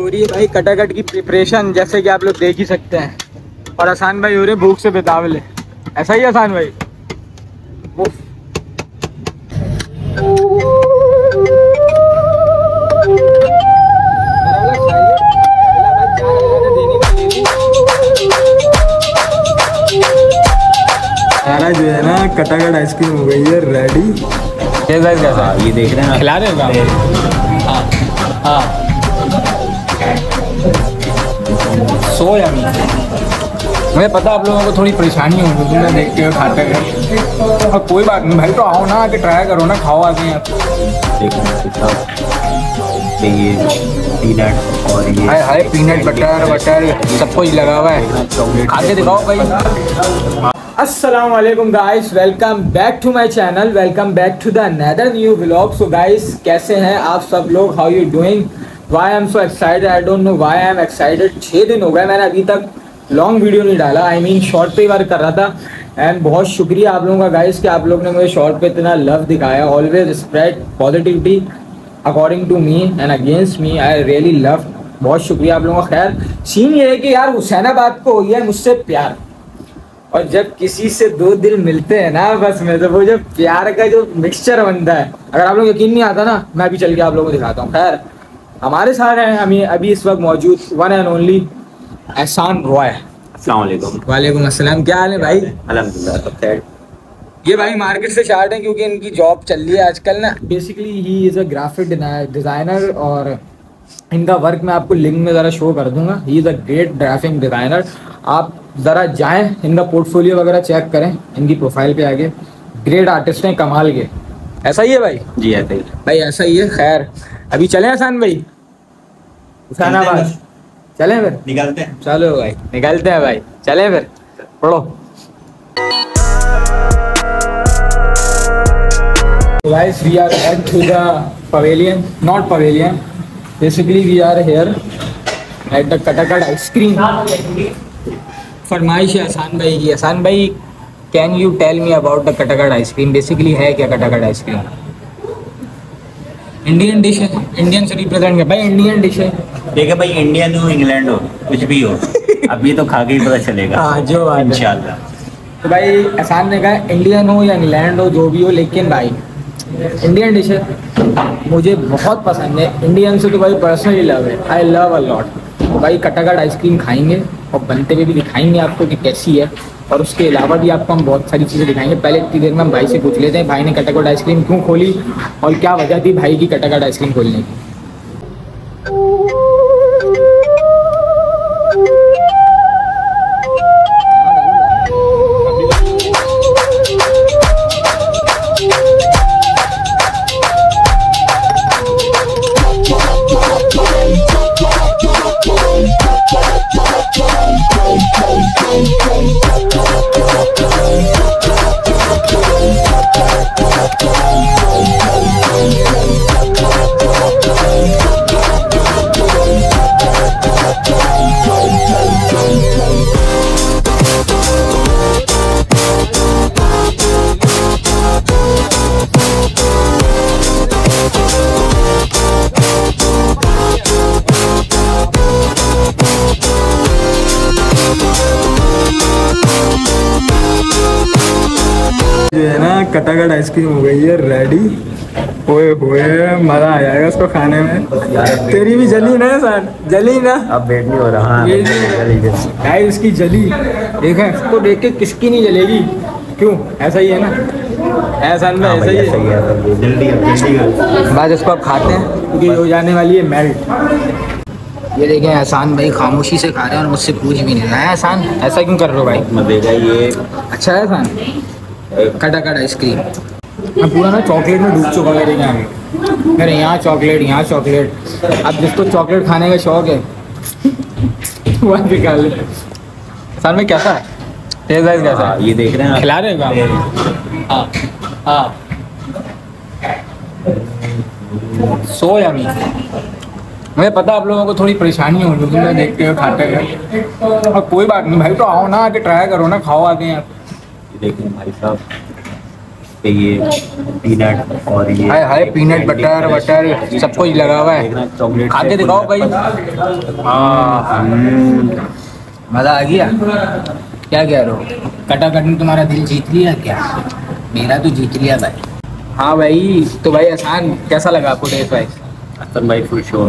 Story है भाई कटाकट की प्रिपरेशन, जैसे कि आप लोग देख ही सकते हैं। और एहसान भाई हो रहे भूख से बेतावले, ऐसा ही एहसान भाई। सारा जो है ना कटाकट आइसक्रीम हो गई है रेडी। कैसा ये देख रहे हैं, खिला रहे हैं। हाँ सो यार, मुझे पता आप लोगों को थोड़ी परेशानी होगी मैं देखते हुए खाते हुए, और कोई बात नहीं भाई, तो आओ ना आके ट्राई करो ना, खाओ आके यहाँ देखो। ये पीनट और ये हाय हाय पीनट बटर बटर सब कुछ लगा हुआ है, आगे दिखाओ भाई। अस्सलाम वालेकुम guys, welcome back to my channel, welcome back to the another new vlog. So guys कैसे हैं आप सब लोग, how you doing, why I am so excited, I don't know why I am excited. 6 दिन हो गए मैंने अभी तक लॉन्ग वीडियो नहीं डाला, आई मीन शॉर्ट पे ही बार कर रहा था। एंड बहुत शुक्रिया आप लोगों का गाइस कि आप लोग ने मुझे शॉर्ट पे इतना लव दिखाया। Always spread positivity according to me and against me, I really love. बहुत शुक्रिया आप लोगों का। खैर सीन ये है कि यार हुसैनाबाद को हो गया मुझसे प्यार, और जब किसी से 2 दिल मिलते हैं ना बस में, तो वो जब प्यार का जो मिक्सचर बनता है, अगर आप लोग यकीन नहीं आता ना मैं अभी चल के आप लोगों को दिखाता हूँ। खैर हमारे साथ हैं हमें अभी इस वक्त मौजूद वन एंड ओनली एहसान रॉय। अस्सलाम वालेकुम। वालेकुम अस्सलाम, क्या हाल है भाई? अल्हम्दुलिल्लाह। ये भाई मार्केट से शार्ट है क्योंकि इनकी जॉब चल रही है आजकल ना। Basically he is a graphic designer, और इनका वर्क मैं आपको लिंक में ज़रा शो कर दूंगा। He is a great graphic designer, आप ज़रा जाएँ इनका पोर्टफोलियो वगैरह चेक करें, इनकी प्रोफाइल पर आगे। ग्रेट आर्टिस्ट हैं, कमाल के। ऐसा ही है भाई? जी ऐसा ही भाई, ऐसा ही है। खैर अभी चले एहसान भाई हुसैनाबाद, चले फिर निकलते हैं। चलो भाई निकलते हैं भाई, चले फिर पढ़ो। Guys we are at to the pavilion, not pavilion, basically we are here at the कटाकट ice cream. फरमाइश है एहसान भाई की। एहसान भाई can you tell me about the कटाकट ice cream, basically है क्या कटाकट आइसक्रीम? इंडियन डिश है, इंडियन से रिप्रेजेंट कर भाई, इंडियन डिश है। देखिए भाई इंडियन हो इंग्लैंड हो कुछ भी हो, अभी तो खा के ही पता चलेगा। हाँ जो इंशाल्लाह। तो भाई एहसान ने कहा इंडियन हो या इंग्लैंड हो जो भी हो, लेकिन भाई इंडियन डिश है मुझे बहुत पसंद है। इंडियन से तो भाई पर्सनली लव है, आई लव अ लॉट। भाई कटाकट आइसक्रीम खाएंगे और बनते हुए भी दिखाएंगे आपको कि कैसी है, और उसके अलावा भी आपको हम बहुत सारी चीज़ें दिखाएंगे। पहले इतनी देर में हम भाई से पूछ लेते हैं भाई ने कटाकट आइसक्रीम क्यों खोली और क्या वजह थी भाई की कटाकट आइसक्रीम खोलने की। जो है ना कटाकट आइसक्रीम हो गई है रेडी। ओए होए मजा आ जाएगा इसको खाने में। तेरी भी जली ना सर, जली ना अब वेट नहीं हो रहा भाई इसकी जली। देखा इसको देख के किसकी नहीं जलेगी, क्यों ऐसा ही है ना एहसान में, ऐसा ही है। जल्दी बात इसको आप खाते हैं क्योंकि हो जाने वाली है मेल्ट। ये देखें एहसान भाई खामोशी से खा रहे हैं और मुझसे पूछ भी नहीं रहा है। एहसान ऐसा क्यों कर रहे हो भाई? मजे का ये अच्छा है एहसान कटाकट आइसक्रीम। मैं पूरा ना चॉकलेट में डूब चुका मेरे यहाँ, मेरे यहाँ चॉकलेट, यहाँ चॉकलेट। अब जिसको चॉकलेट खाने का शौक है वह निकाल ले। सर में कैसा है टेस्ट वाइज कैसा है? ये देख रहे हैं, खिला रहे हैं आप। हाँ सो यामी, मुझे पता आप लोगों को थोड़ी परेशानी होगी मैं देखते हुए खाते हुए, और कोई बात नहीं भाई, तो आओ ना आके ट्राई करो ना, खाओ आके यहाँ। देखें भाई साहब पे ये पीनट और ये हाय पीनट बटर बटर सब कुछ लगा हुआ है। चॉकलेट खा के दिखाओ भाई। मज़ा आ गया? क्या कह रहे हो? कटाकट ने तुम्हारा दिल जीत लिया क्या? मेरा तो जीत लिया भाई। हाँ भाई, तो भाई एहसान कैसा लगा आपको टेस्ट भाई? अहसान भाई फुल शो।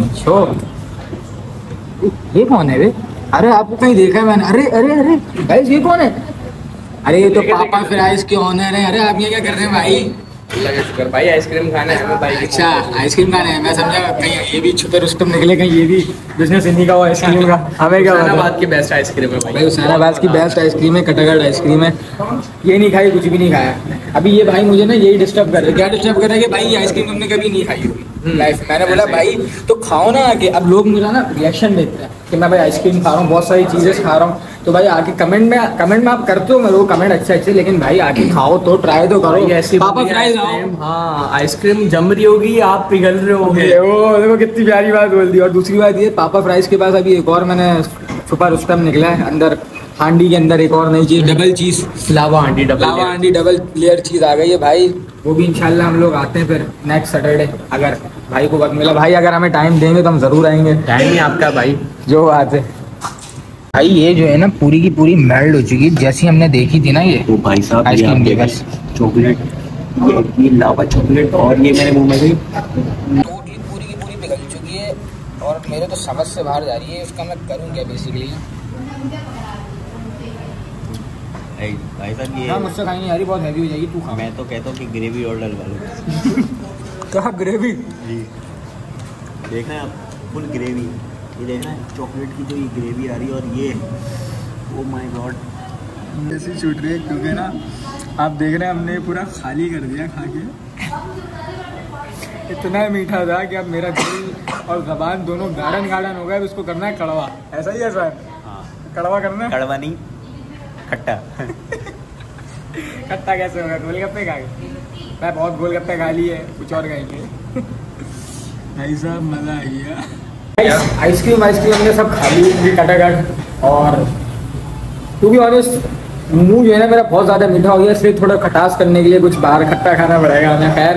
ये कौन है वे? अरे आपको कहीं देखा है मैंने। अरे अरे अरे गाइस ये कौन है? अरे ये तो पापा फ्राइज के ऑनर है। अरे आप ये क्या कर रहे हैं भाई? भाई आइसक्रीम खाना है भाई। अच्छा आइसक्रीम खाना है, मैं समझा कहीं ये भी छुपे रुस्तम निकले, कहीं ये भी बिजनेस इन्हीं का हो आइसक्रीम का। हमें क्या हुसैनाबाद की बेस्ट आइसक्रीम है भाई, हुसैनाबाद की बेस्ट आइसक्रीम है, कटाकट आइसक्रीम है। ये नहीं खाई, कुछ भी नहीं खाया अभी। ये भाई मुझे ना यही डिस्टर्ब कर रहे। क्या डिस्टर्ब कर रहा है कि भाई ये आइसक्रीम तुमने कभी नहीं खाई होगी लाइफ। मैंने बोला भाई तो खाओ ना आके। अब लोग मुझे ना रिएक्शन देते हैं कि मैं भाई आइसक्रीम खा रहा हूँ, बहुत सारी चीज़ें खा रहा हूँ। तो भाई आके कमेंट में आप करते हो मेरे को कमेंट अच्छे, लेकिन भाई आके खाओ तो ट्राई तो करो। ऐसी पापा फ्राइज हाँ आइसक्रीम जम रही होगी, आप पिघल रहे होगे। वो देखो कितनी प्यारी बात बोल दी। और दूसरी बात ये पापा फ्राइज के पास अभी एक और मैंने छुपा रुस्तम निकला है अंदर हांडी के अंदर। एक और नई चीज़ डबल चीज़ लावा हांडी डबल लेयर चीज़ आ गई है भाई। वो भी इंशाल्लाह हम लोग आते हैं फिर नेक्स्ट सैटरडे, अगर भाई को वक्त मिला। भाई अगर हमें टाइम देंगे तो हम ज़रूर आएंगे। टाइम ही आपका भाई, जो बात है भाई। ये जो है ना पूरी की पूरी मेल्ट हो चुकी है जैसी हमने देखी थी ना। ये तो भाई साहब आइसक्रीम के बस चॉकलेट ये लावा चॉकलेट और ये मेरे मुँह में भी पूरी की पूरी पिघल चुकी है और मेरे तो समझ से बाहर जा रही है। उसका मैं करूँगा बेसिकली भाई साहब ये मुझसे खाएंगे यार, बहुत हैवी हो जाएगी। तू खा। मैं तो कहता हूँ कि ग्रेवी और डलवा लो। क्या ग्रेवी? जी देखना है आप फुल ग्रेवी। ये देखना है चॉकलेट की जो ये ग्रेवी आ रही है और ये ओ माय गॉड ऐसी छूट रही है क्योंकि ना आप देख रहे हैं हमने पूरा खाली कर दिया खा के। इतना मीठा था कि अब मेरा दिल और जबान दोनों गाढ़न गाढ़न हो गए। अब इसको करना है कड़वा। ऐसा ही है साहब? हाँ कड़वा करना है। कड़वा नहीं खट्टा। खट्टा कैसे होगा? गोलगप्पे खा गए। मैं बहुत गोलगप्पे खा लिए, कुछ और खाएंगे भाई साहब। मज़ा आ गया। आइसक्रीम हमने सब खा ली कटाकट। और टू बी ऑनेस्ट मुँह जो है ना मेरा बहुत ज़्यादा मीठा हो गया, इसलिए थोड़ा खटास करने के लिए कुछ बाहर खट्टा खाना पड़ेगा हमें। खैर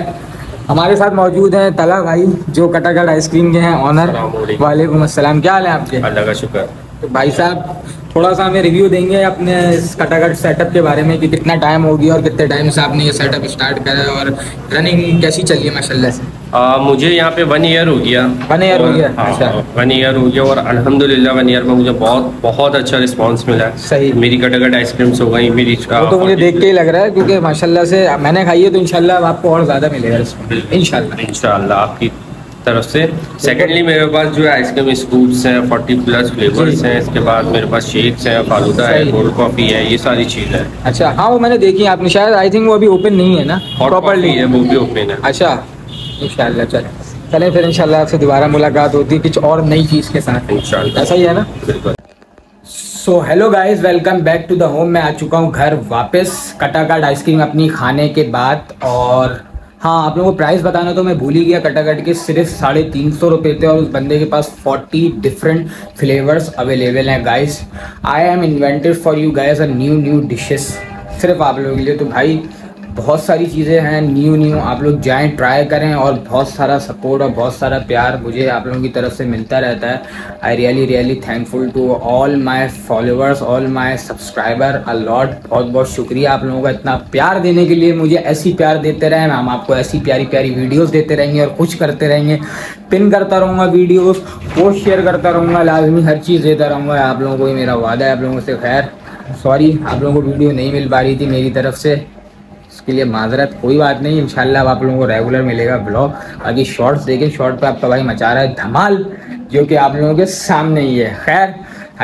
हमारे साथ मौजूद हैं तला भाई जो कटाकट आइसक्रीम के हैं ऑनर। वालेकुम अस्सलाम, क्या हाल है आपके? अल्लाह का शुक्र। तो भाई साहब थोड़ा सा हमें रिव्यू देंगे अपने इस कटाकट सेटअप के बारे में कि कितना टाइम हो गया और कितने टाइम से आपने ये सेटअप स्टार्ट करा है और रनिंग कैसी चली है माशाल्लाह से? मुझे यहाँ पे 1 ईयर हो गया। 1 ईयर हो गया? अच्छा 1 ईयर हो गया और अल्हम्दुलिल्लाह 1 ईयर में मुझे बहुत बहुत अच्छा रिस्पांस मिला है। सही। मेरी कटाकट आइसक्रीम्स हो गई मेरी। वो तो मुझे देख के ही लग रहा है क्योंकि माशाल्लाह से मैंने खाई है, तो इंशाल्लाह आपको और ज़्यादा मिलेगा इंशाल्लाह। इंशाल्लाह आपकी तरफ से। सेकेंडली मेरे पास जो आइसक्रीम स्कूप्स हैं 40+ फ्लेवर्स हैं। इसके बाद मेरे पास शेक्स हैं, फालूदा है, कोल्ड कॉफ़ी है, ये सारी चीज़ है। अच्छा हाँ वो मैंने देखी आपने शायद। आई थिंक वो अभी ओपन नहीं है ना प्रॉपरली? है वो भी ओपन है। अच्छा इंशाल्लाह चलें फिर इंशाल्लाह आपसे दोबारा मुलाकात होती है कुछ और नई चीज़ के साथ इंशाल्लाह। ऐसा ही है ना? बिल्कुल। So hello guys welcome back to the home. मैं आ चुका हूँ घर वापस कटाकट आइसक्रीम अपनी खाने के बाद। और हाँ आप लोगों को प्राइस बताना तो मैं भूल ही गया। कटाकट के सिर्फ 350 रुपये थे और उस बंदे के पास 40 डिफरेंट फ्लेवर्स अवेलेबल हैं guys. I am invented for you guys a new dishes सिर्फ आप लोगों के लिए। तो भाई बहुत सारी चीज़ें हैं न्यू। आप लोग जाएँ ट्राई करें और बहुत सारा सपोर्ट और बहुत सारा प्यार मुझे आप लोगों की तरफ से मिलता रहता है। I really thankful to all my followers all my subscriber a lot. बहुत बहुत शुक्रिया आप लोगों का इतना प्यार देने के लिए। मुझे ऐसी प्यार देते रहें, हम आपको ऐसी प्यारी प्यारी वीडियोस देते रहेंगे और खुश करते रहेंगे। पिन करता रहूँगा वीडियोज़, पोस्ट शेयर करता रहूँगा, लाजमी हर चीज़ देता रहूँगा आप लोगों को, ये मेरा वादा है आप लोगों से। खैर सॉरी आप लोगों को वीडियो नहीं मिल पा रही थी मेरी तरफ से, इसके लिए माजरत। कोई बात नहीं, इंशाल्लाह अब आप लोगों को रेगुलर मिलेगा ब्लॉग। बाकी शॉर्ट्स देखें, शॉर्ट पे आप तबाही मचा रहा है धमाल जो कि आप लोगों के सामने ही है। खैर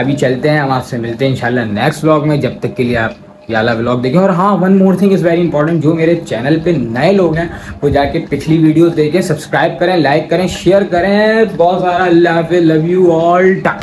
अभी चलते हैं, हम आपसे मिलते हैं इंशाल्लाह नेक्स्ट ब्लॉग में। जब तक के लिए आप याला व्लॉग देखें। और हाँ 1 more thing is very important, जो मेरे चैनल पे नए लोग हैं वो जाके पिछली वीडियोस देखें, सब्सक्राइब करें, लाइक करें, शेयर करें। बहुत सारा अल्लाह हाफ़िज़, लव यू ऑल।